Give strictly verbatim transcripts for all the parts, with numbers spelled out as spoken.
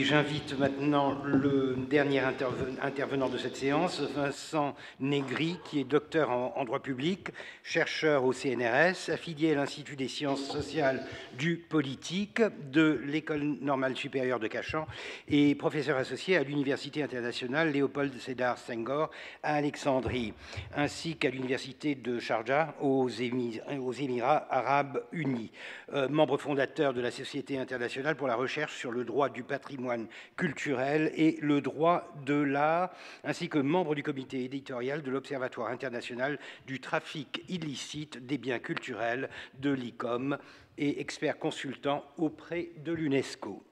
J'invite maintenant le dernier intervenant de cette séance, Vincent Negri, qui est docteur en droit public, chercheur au C N R S, affilié à l'Institut des sciences sociales du politique de l'École normale supérieure de Cachan et professeur associé à l'Université internationale Léopold Sédar Senghor à Alexandrie, ainsi qu'à l'Université de Sharjah aux Émirats arabes unis. Euh, membre fondateur de la Société internationale pour la recherche sur le droit du patrimoine culturel et le droit de l'art, ainsi que membre du comité éditorial de l'Observatoire international du trafic illicite des biens culturels de l'I C O M et expert consultant auprès de l'UNESCO.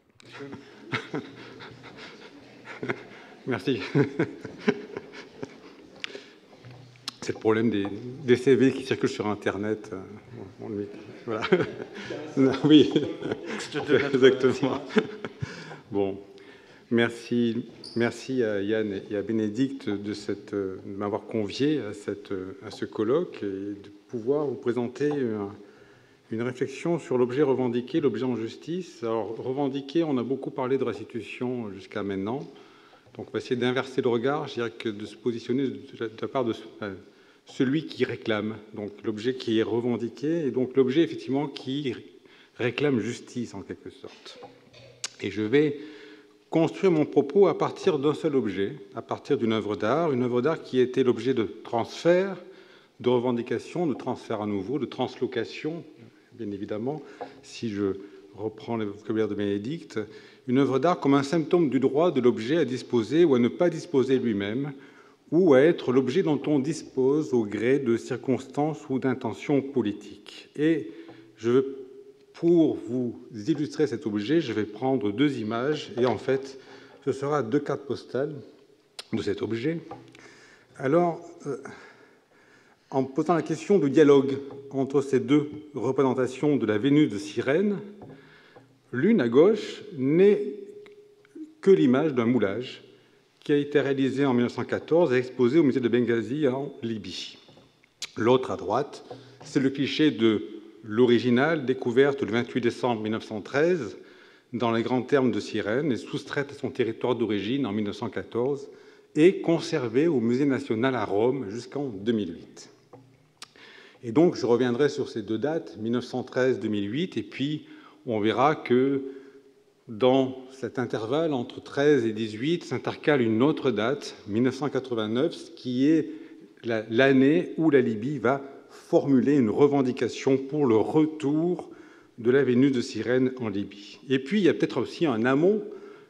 Merci. C'est le problème des, des C V qui circulent sur Internet. Bon, bon, voilà. Oui, exactement. Bon, merci, merci à Yann et à Bénédicte de, cette, de m'avoir convié à, cette, à ce colloque et de pouvoir vous présenter une, une réflexion sur l'objet revendiqué, l'objet en justice. Alors, revendiqué, on a beaucoup parlé de restitution jusqu'à maintenant. Donc, on va essayer d'inverser le regard, je dirais que de se positionner de la, de la part de euh, celui qui réclame, donc l'objet qui est revendiqué, et donc l'objet, effectivement, qui réclame justice, en quelque sorte. Et je vais construire mon propos à partir d'un seul objet, à partir d'une œuvre d'art, une œuvre d'art qui était l'objet de transferts, de revendications, de transferts à nouveau, de translocations, bien évidemment, si je reprends le vocabulaire de Bénédicte, une œuvre d'art comme un symptôme du droit de l'objet à disposer ou à ne pas disposer lui-même, ou à être l'objet dont on dispose au gré de circonstances ou d'intentions politiques. Et je veux Pour vous illustrer cet objet, je vais prendre deux images, et en fait, ce sera deux cartes postales de cet objet. Alors, euh, en posant la question du dialogue entre ces deux représentations de la Vénus de Cyrène, l'une à gauche n'est que l'image d'un moulage qui a été réalisé en mille neuf cent quatorze et exposé au musée de Benghazi en Libye. L'autre à droite, c'est le cliché de l'original, découverte le vingt-huit décembre mille neuf cent treize dans les grands thermes de Cyrène et soustraite à son territoire d'origine en mille neuf cent quatorze et conservée au Musée national à Rome jusqu'en deux mille huit. Et donc, je reviendrai sur ces deux dates, mille neuf cent treize deux mille huit, et puis on verra que dans cet intervalle entre treize et dix-huit s'intercale une autre date, mille neuf cent quatre-vingt-neuf, qui est l'année où la Libye va formuler une revendication pour le retour de la Vénus de Cyrène en Libye. Et puis, il y a peut-être aussi un amont.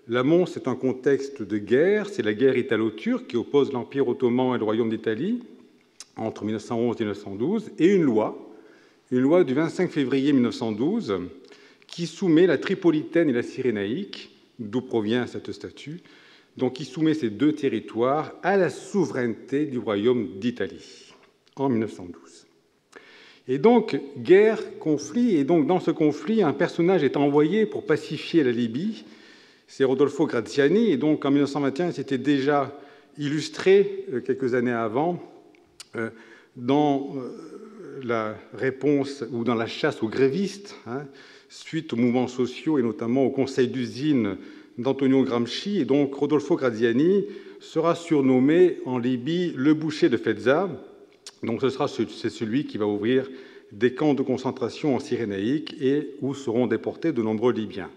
L'amont, c'est un contexte de guerre. C'est la guerre italo-turque qui oppose l'Empire ottoman et le Royaume d'Italie entre mille neuf cent onze et mille neuf cent douze, et une loi, une loi du vingt-cinq février mille neuf cent douze, qui soumet la Tripolitaine et la Cyrénaïque, d'où provient cette statue, donc qui soumet ces deux territoires à la souveraineté du Royaume d'Italie en mille neuf cent douze. Et donc, guerre, conflit, et donc dans ce conflit, un personnage est envoyé pour pacifier la Libye, c'est Rodolfo Graziani, et donc en mille neuf cent vingt et un, il s'était déjà illustré quelques années avant dans la réponse ou dans la chasse aux grévistes, hein, suite aux mouvements sociaux et notamment au conseil d'usine d'Antonio Gramsci, et donc Rodolfo Graziani sera surnommé en Libye le boucher de Fezza. Donc ce sera c'est celui qui va ouvrir des camps de concentration en Cyrénaïque et où seront déportés de nombreux Libyens.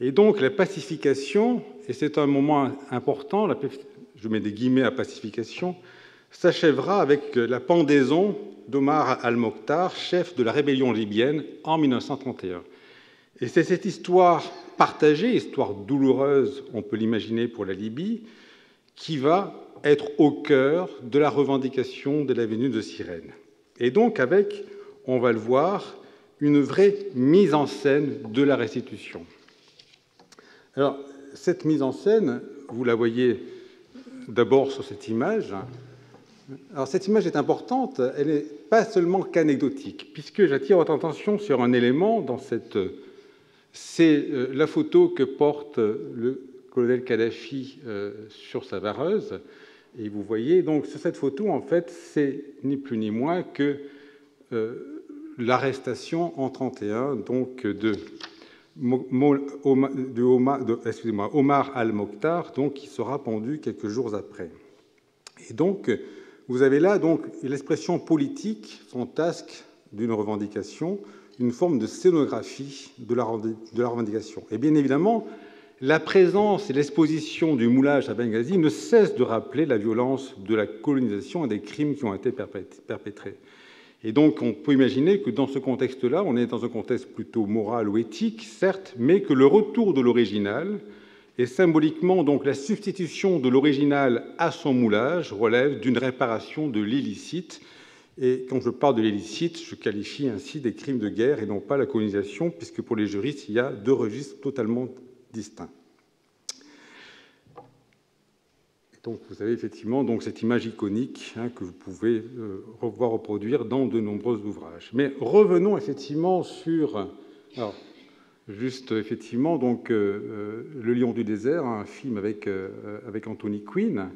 Et donc la pacification, et c'est un moment important, la, je mets des guillemets à pacification, s'achèvera avec la pendaison d'Omar al-Mokhtar, chef de la rébellion libyenne, en mille neuf cent trente et un. Et c'est cette histoire partagée, histoire douloureuse, on peut l'imaginer pour la Libye, qui va être au cœur de la revendication de la Vénus de Cyrène. Et donc avec, on va le voir, une vraie mise en scène de la restitution. Alors, cette mise en scène, vous la voyez d'abord sur cette image. Alors, cette image est importante, elle n'est pas seulement qu'anecdotique, puisque j'attire votre attention sur un élément dans cette... C'est la photo que porte le colonel Kadhafi euh, sur sa vareuse. Et vous voyez, donc, sur cette photo, en fait, c'est ni plus ni moins que euh, l'arrestation en mille neuf cent trente et un, donc, de de Omar al-Mokhtar, donc, qui sera pendu quelques jours après. Et donc, vous avez là donc l'expression politique, fantasque d'une revendication, une forme de scénographie de la revendication. Et bien évidemment, la présence et l'exposition du moulage à Benghazi ne cessent de rappeler la violence de la colonisation et des crimes qui ont été perpétrés. Et donc, on peut imaginer que dans ce contexte-là, on est dans un contexte plutôt moral ou éthique, certes, mais que le retour de l'original et symboliquement donc la substitution de l'original à son moulage relève d'une réparation de l'illicite. Et quand je parle de l'illicite, je qualifie ainsi des crimes de guerre et non pas la colonisation, puisque pour les juristes, il y a deux registres totalement distincts. Donc, vous avez effectivement donc, cette image iconique hein, que vous pouvez euh, voir reproduire dans de nombreux ouvrages. Mais revenons effectivement sur... Alors, juste effectivement, donc, euh, Le Lion du désert, un film avec, euh, avec Anthony Quinn,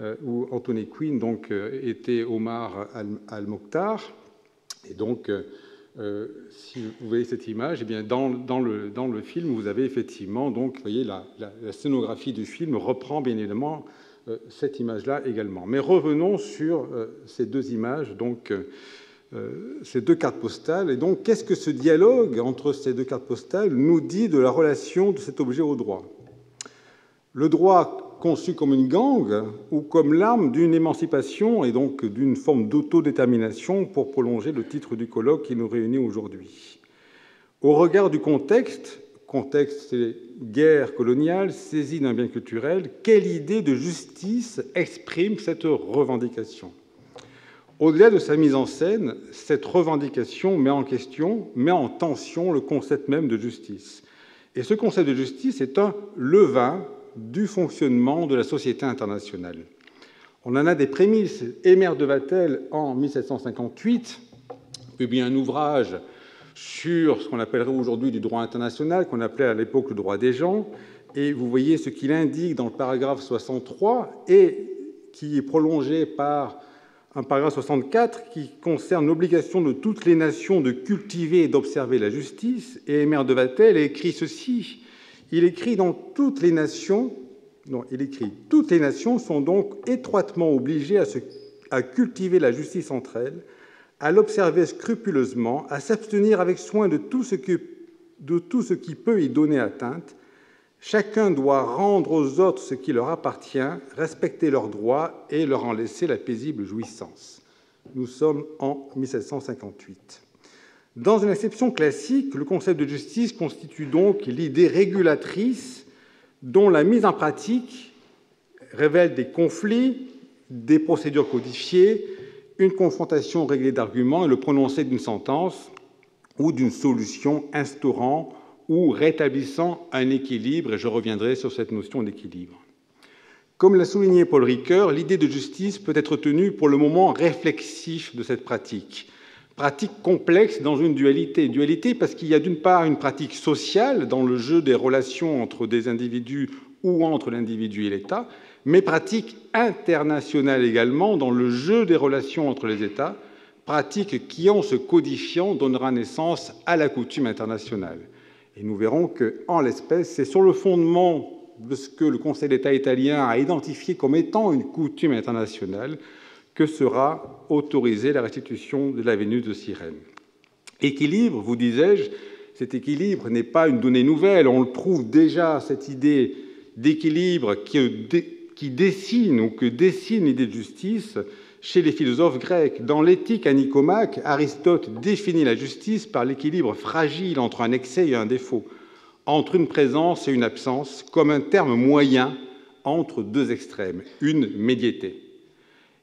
euh, où Anthony Quinn donc, euh, était Omar al-Mokhtar. Et donc, euh, si vous voyez cette image, eh bien, dans, dans, le, dans le film, vous avez effectivement, donc, vous voyez, la, la, la scénographie du film reprend bien évidemment cette image-là également. Mais revenons sur euh, ces deux images, donc euh, ces deux cartes postales. Et donc, qu'est-ce que ce dialogue entre ces deux cartes postales nous dit de la relation de cet objet au droit? Le droit conçu comme une gangue ou comme l'arme d'une émancipation et donc d'une forme d'autodétermination pour prolonger le titre du colloque qui nous réunit aujourd'hui. Au regard du contexte, contexte, c'est guerre coloniale, saisie d'un bien culturel, quelle idée de justice exprime cette revendication? Au-delà de sa mise en scène, cette revendication met en question, met en tension le concept même de justice. Et ce concept de justice est un levain du fonctionnement de la société internationale. On en a des prémices. Emer de Vattel, en mille sept cent cinquante-huit, publie un ouvrage sur ce qu'on appellerait aujourd'hui du droit international, qu'on appelait à l'époque le droit des gens, et vous voyez ce qu'il indique dans le paragraphe soixante-trois, et qui est prolongé par un paragraphe soixante-quatre qui concerne l'obligation de toutes les nations de cultiver et d'observer la justice, et Emer de Vattel écrit ceci, il écrit dans toutes les nations, non, il écrit, toutes les nations sont donc étroitement obligées à, se, à cultiver la justice entre elles, à l'observer scrupuleusement, à s'abstenir avec soin de tout, ce que, de tout ce qui peut y donner atteinte. Chacun doit rendre aux autres ce qui leur appartient, respecter leurs droits et leur en laisser la paisible jouissance. Nous sommes en mille sept cent cinquante-huit. Dans une acception classique, le concept de justice constitue donc l'idée régulatrice dont la mise en pratique révèle des conflits, des procédures codifiées, une confrontation réglée d'arguments et le prononcé d'une sentence ou d'une solution instaurant ou rétablissant un équilibre, et je reviendrai sur cette notion d'équilibre. Comme l'a souligné Paul Ricoeur, l'idée de justice peut être tenue pour le moment réflexif de cette pratique. Pratique complexe dans une dualité. Dualité parce qu'il y a d'une part une pratique sociale dans le jeu des relations entre des individus ou entre l'individu et l'État, mais pratique internationale également dans le jeu des relations entre les États, pratique qui, en se codifiant, donnera naissance à la coutume internationale. Et nous verrons qu'en l'espèce, c'est sur le fondement de ce que le Conseil d'État italien a identifié comme étant une coutume internationale que sera autorisée la restitution de la Vénus de Cyrène. Équilibre, vous disais-je, cet équilibre n'est pas une donnée nouvelle, on le trouve déjà, cette idée d'équilibre qui... qui dessine ou que dessine l'idée de justice chez les philosophes grecs. Dans l'éthique à Nicomaque, Aristote définit la justice par l'équilibre fragile entre un excès et un défaut, entre une présence et une absence, comme un terme moyen entre deux extrêmes, une médiété.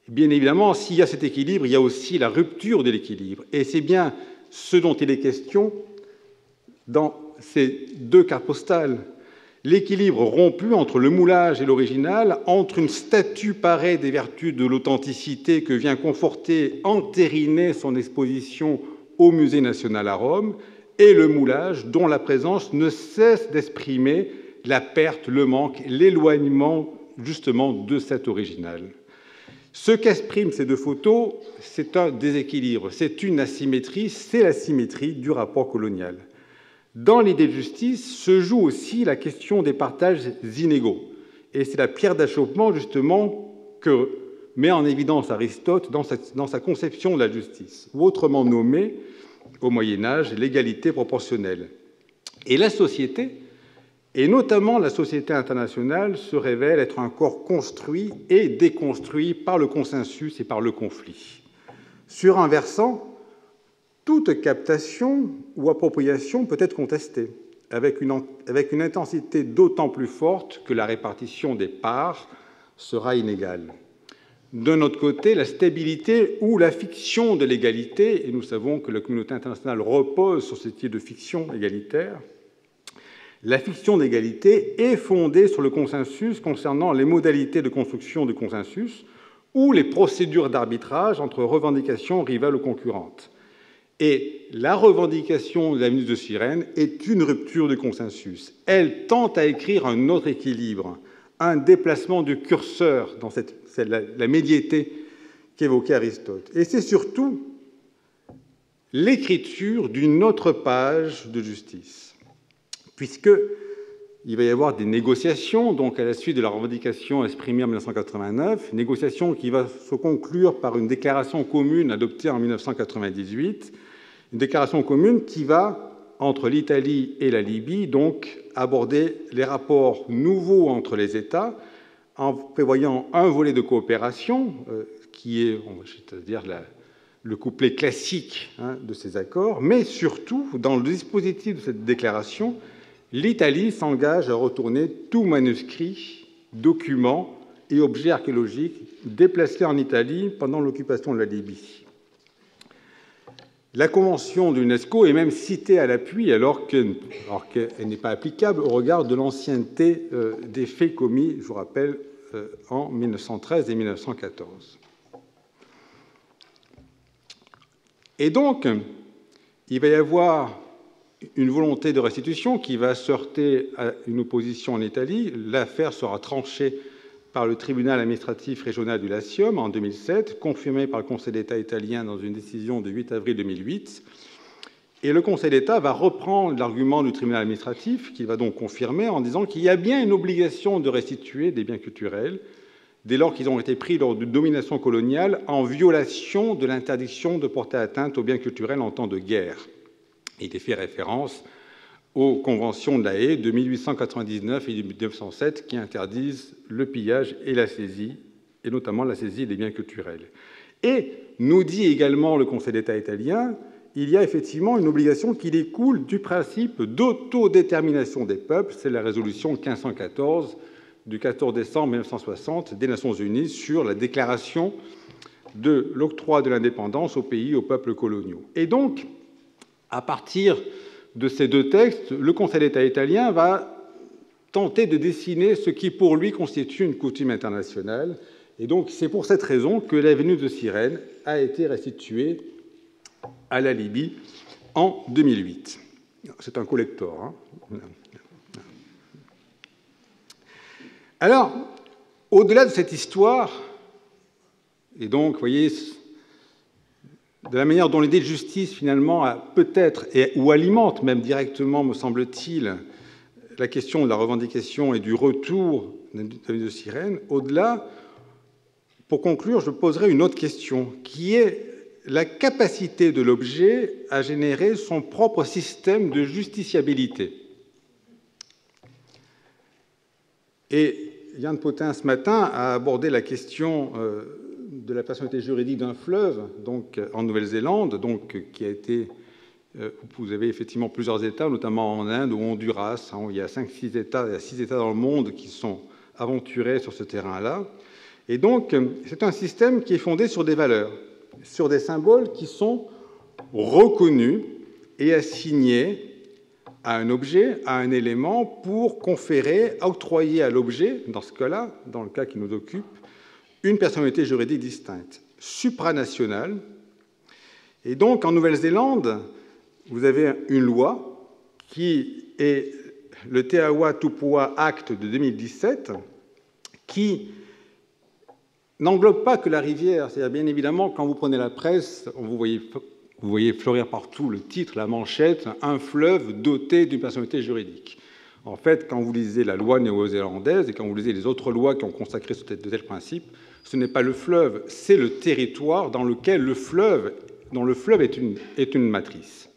Bien évidemment, s'il y a cet équilibre, il y a aussi la rupture de l'équilibre. Et c'est bien ce dont il est question dans ces deux cartes postales. L'équilibre rompu entre le moulage et l'original, entre une statue parée des vertus de l'authenticité que vient conforter, entériner son exposition au Musée national à Rome, et le moulage dont la présence ne cesse d'exprimer la perte, le manque, l'éloignement justement de cet original. Ce qu'expriment ces deux photos, c'est un déséquilibre, c'est une asymétrie, c'est l'asymétrie du rapport colonial. Dans l'idée de justice se joue aussi la question des partages inégaux. Et c'est la pierre d'achoppement, justement, que met en évidence Aristote dans sa, dans sa conception de la justice, ou autrement nommée, au Moyen-Âge, l'égalité proportionnelle. Et la société, et notamment la société internationale, se révèle être un corps construit et déconstruit par le consensus et par le conflit. Sur un versant, toute captation ou appropriation peut être contestée, avec une, avec une intensité d'autant plus forte que la répartition des parts sera inégale. D'un autre côté, la stabilité ou la fiction de l'égalité, et nous savons que la communauté internationale repose sur ce type de fiction égalitaire, la fiction d'égalité est fondée sur le consensus concernant les modalités de construction du consensus ou les procédures d'arbitrage entre revendications rivales ou concurrentes. Et la revendication de la Vénus de Cyrène est une rupture du consensus. Elle tente à écrire un autre équilibre, un déplacement du curseur dans cette, la, la médiété qu'évoquait Aristote. Et c'est surtout l'écriture d'une autre page de justice, puisque il va y avoir des négociations, donc à la suite de la revendication exprimée en mille neuf cent quatre-vingt-neuf, négociation qui va se conclure par une déclaration commune adoptée en mille neuf cent quatre-vingt-dix-huit, une déclaration commune qui va, entre l'Italie et la Libye, donc aborder les rapports nouveaux entre les États en prévoyant un volet de coopération, euh, qui est, c'est-à-dire la, le couplet classique hein, de ces accords, mais surtout, dans le dispositif de cette déclaration, l'Italie s'engage à retourner tout manuscrit, document et objet archéologique déplacés en Italie pendant l'occupation de la Libye. La convention de l'UNESCO est même citée à l'appui alors qu'elle n'est pas applicable au regard de l'ancienneté des faits commis, je vous rappelle, en mille neuf cent treize et mille neuf cent quatorze. Et donc, il va y avoir une volonté de restitution qui va se heurter à une opposition en Italie. L'affaire sera tranchée par le tribunal administratif régional du Latium en deux mille sept, confirmée par le Conseil d'État italien dans une décision du huit avril deux mille huit. Et le Conseil d'État va reprendre l'argument du tribunal administratif, qu'il va donc confirmer en disant qu'il y a bien une obligation de restituer des biens culturels dès lors qu'ils ont été pris lors de domination coloniale en violation de l'interdiction de porter atteinte aux biens culturels en temps de guerre. Il est fait référence aux conventions de La Haye de mille huit cent quatre-vingt-dix-neuf et de mille neuf cent sept qui interdisent le pillage et la saisie, et notamment la saisie des biens culturels. Et, nous dit également le Conseil d'État italien, il y a effectivement une obligation qui découle du principe d'autodétermination des peuples, c'est la résolution mille cinq cent quatorze du quatorze décembre mille neuf cent soixante des Nations Unies sur la déclaration de l'octroi de l'indépendance aux pays, aux peuples coloniaux. Et donc, à partir de ces deux textes, le Conseil d'État italien va tenter de dessiner ce qui, pour lui, constitue une coutume internationale. Et donc, c'est pour cette raison que la Vénus de Cyrène a été restituée à la Libye en deux mille huit. C'est un collector. Hein. Alors, au-delà de cette histoire, et donc, vous voyez, de la manière dont l'idée de justice, finalement, a peut-être, ou alimente même directement, me semble-t-il, la question de la revendication et du retour de la Vénus de Cyrène, au-delà, pour conclure, je poserai une autre question, qui est la capacité de l'objet à générer son propre système de justiciabilité. Et Yann Potin, ce matin, a abordé la question Euh, de la personnalité juridique d'un fleuve, donc en Nouvelle-Zélande, donc qui a été, euh, vous avez effectivement plusieurs États, notamment en Inde ou Honduras, hein, il y a cinq six États, il y a six États dans le monde qui sont aventurés sur ce terrain-là. Et donc, c'est un système qui est fondé sur des valeurs, sur des symboles qui sont reconnus et assignés à un objet, à un élément, pour conférer, octroyer à l'objet, dans ce cas-là, dans le cas qui nous occupe, une personnalité juridique distincte, supranationale. Et donc, en Nouvelle-Zélande, vous avez une loi qui est le Te Awa Tupua Act de deux mille dix-sept, qui n'englobe pas que la rivière. C'est-à-dire, bien évidemment, quand vous prenez la presse, vous voyez Vous voyez fleurir partout le titre, la manchette, un fleuve doté d'une personnalité juridique. En fait, quand vous lisez la loi néo-zélandaise et quand vous lisez les autres lois qui ont consacré de tels principes, ce n'est pas le fleuve, c'est le territoire dans lequel le fleuve, dont le fleuve est une, est une matrice.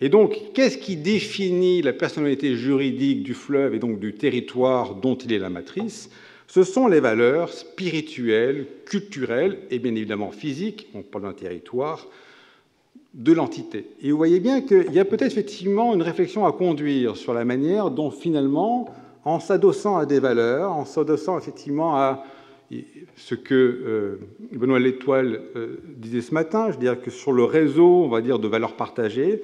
Et donc, qu'est-ce qui définit la personnalité juridique du fleuve et donc du territoire dont il est la matrice? Ce sont les valeurs spirituelles, culturelles et bien évidemment physiques, on parle d'un territoire, de l'entité. Et vous voyez bien qu'il y a peut-être effectivement une réflexion à conduire sur la manière dont finalement, en s'adossant à des valeurs, en s'adossant effectivement à ce que euh, Benoît L'Étoile euh, disait ce matin, je dirais que sur le réseau, on va dire, de valeurs partagées,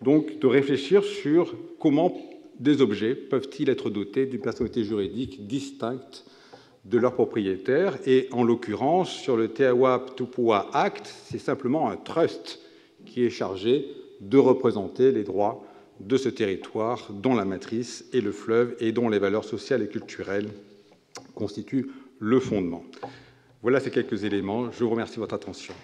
donc de réfléchir sur comment des objets peuvent-ils être dotés d'une personnalité juridique distincte de leurs propriétaires. Et en l'occurrence, sur le Te Awa Tupua Act, c'est simplement un trust qui est chargé de représenter les droits de ce territoire dont la matrice est le fleuve et dont les valeurs sociales et culturelles constituent le fondement. Voilà ces quelques éléments. Je vous remercie de votre attention.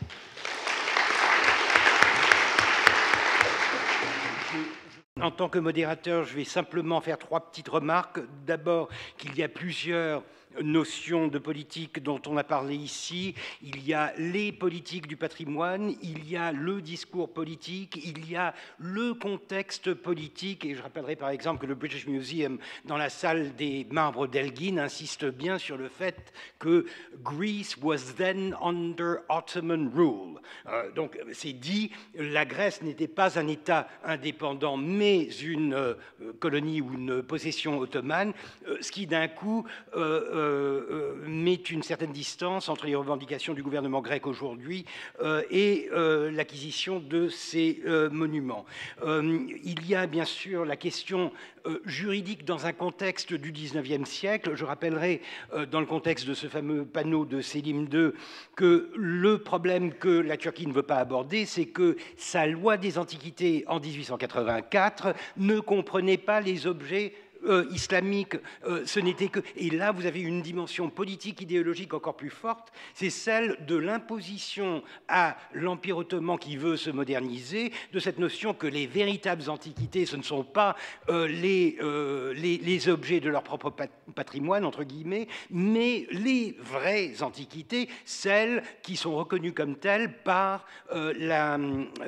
En tant que modérateur, je vais simplement faire trois petites remarques. D'abord, qu'il y a plusieurs notions de politique dont on a parlé ici. Il y a les politiques du patrimoine, il y a le discours politique, il y a le contexte politique. Et je rappellerai par exemple que le British Museum, dans la salle des Marbres d'Elgin, insiste bien sur le fait que Greece was then under Ottoman rule. Euh, donc c'est dit, la Grèce n'était pas un État indépendant, mais une euh, colonie ou une possession ottomane, euh, ce qui d'un coup euh, Euh, euh, met une certaine distance entre les revendications du gouvernement grec aujourd'hui euh, et euh, l'acquisition de ces euh, monuments. Euh, il y a bien sûr la question euh, juridique dans un contexte du dix-neuvième siècle. Je rappellerai euh, dans le contexte de ce fameux panneau de Selim deux que le problème que la Turquie ne veut pas aborder, c'est que sa loi des antiquités en mille huit cent quatre-vingt-quatre ne comprenait pas les objets Euh, islamique, euh, ce n'était que... Et là, vous avez une dimension politique, idéologique encore plus forte, c'est celle de l'imposition à l'Empire ottoman qui veut se moderniser, de cette notion que les véritables antiquités, ce ne sont pas euh, les, euh, les, les objets de leur propre pat patrimoine, entre guillemets, mais les vraies antiquités, celles qui sont reconnues comme telles par euh, la,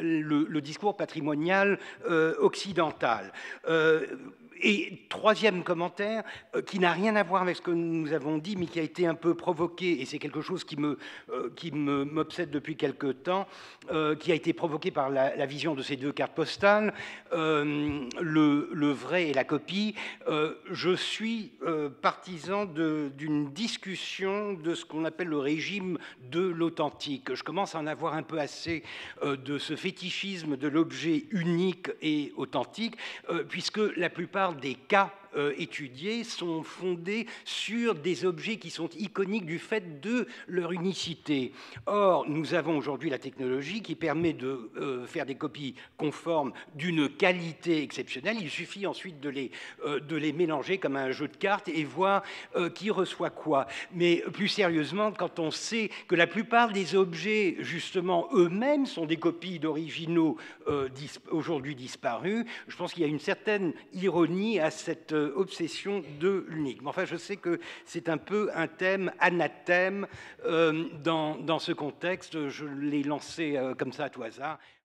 le, le discours patrimonial euh, occidental. Euh, Et troisième commentaire, euh, qui n'a rien à voir avec ce que nous avons dit, mais qui a été un peu provoqué, et c'est quelque chose qui me, euh, qui me, m'obsède depuis quelque temps, euh, qui a été provoqué par la, la vision de ces deux cartes postales, euh, le, le vrai et la copie. Euh, je suis euh, partisan d'une discussion de ce qu'on appelle le régime de l'authentique. Je commence à en avoir un peu assez euh, de ce fétichisme de l'objet unique et authentique, euh, puisque la plupart des cas euh, étudiés sont fondés sur des objets qui sont iconiques du fait de leur unicité. Or, nous avons aujourd'hui la technologie qui permet de euh, faire des copies conformes d'une qualité exceptionnelle. Il suffit ensuite de les, euh, de les mélanger comme un jeu de cartes et voir euh, qui reçoit quoi. Mais plus sérieusement, quand on sait que la plupart des objets, justement, eux-mêmes sont des copies d'originaux euh, dis- aujourd'hui disparus, je pense qu'il y a une certaine ironie à cette obsession de l'unique. Enfin, je sais que c'est un peu un thème anathème euh, dans, dans ce contexte. Je l'ai lancé euh, comme ça à tout hasard.